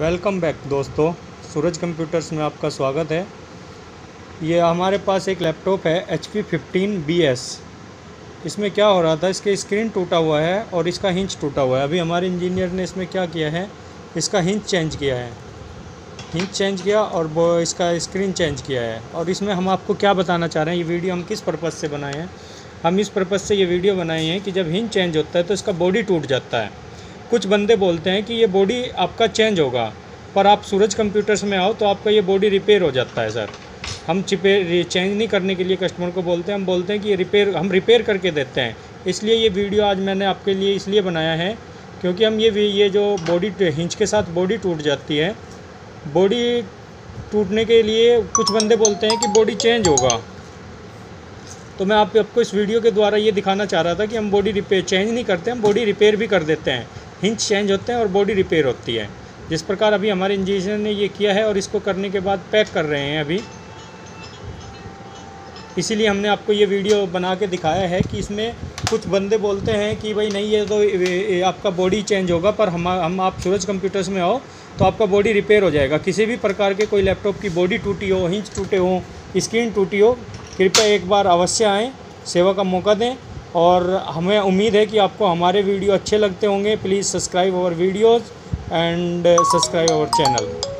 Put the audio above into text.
Welcome back दोस्तों, सूरज computers में आपका स्वागत है। ये हमारे पास एक लैपटॉप है HP 15 BS। इसमें क्या हो रहा था, इसके स्क्रीन टूटा हुआ है और इसका हिंज टूटा हुआ है। अभी हमारे इंजीनियर ने इसमें क्या किया है, इसका हिंज चेंज किया है, हिंज चेंज किया और वो इसका स्क्रीन चेंज किया है। और इसमें हम आपको क्या बताना चाह रहे हैं, ये वीडियो हम किस पर्पज़ से बनाए हैं, हम इस पर्पज़ से ये वीडियो बनाए हैं कि जब हिंज चेंज होता है तो इसका बॉडी टूट जाता है। कुछ बंदे बोलते हैं कि ये बॉडी आपका चेंज होगा, पर आप सूरज कंप्यूटर्स में आओ तो आपका ये बॉडी रिपेयर हो जाता है। सर हम चेंज नहीं करने के लिए कस्टमर को बोलते हैं, हम बोलते हैं कि ये हम रिपेयर करके देते हैं। इसलिए ये वीडियो आज मैंने आपके लिए इसलिए बनाया है क्योंकि हम ये जो बॉडी हिंज के साथ बॉडी टूट जाती है, बॉडी टूटने के लिए कुछ बंदे बोलते हैं कि बॉडी चेंज होगा। तो मैं आपको इस वीडियो के द्वारा ये दिखाना चाह रहा था कि हम बॉडी रिपेयर चेंज नहीं करते, हम बॉडी रिपेयर भी कर देते हैं। हिंज चेंज होते हैं और बॉडी रिपेयर होती है, जिस प्रकार अभी हमारे इंजीनियर ने ये किया है। और इसको करने के बाद पैक कर रहे हैं अभी, इसीलिए हमने आपको ये वीडियो बना के दिखाया है। कि इसमें कुछ बंदे बोलते हैं कि भाई नहीं ये तो आपका बॉडी चेंज होगा, पर हम आप सूरज कंप्यूटर्स में आओ तो आपका बॉडी रिपेयर हो जाएगा। किसी भी प्रकार के कोई लैपटॉप की बॉडी टूटी हो, हिंज टूटे हो, स्क्रीन टूटी हो, कृपया एक बार अवश्य आएँ, सेवा का मौका दें। और हमें उम्मीद है कि आपको हमारे वीडियो अच्छे लगते होंगे। Please subscribe our videos and subscribe our channel.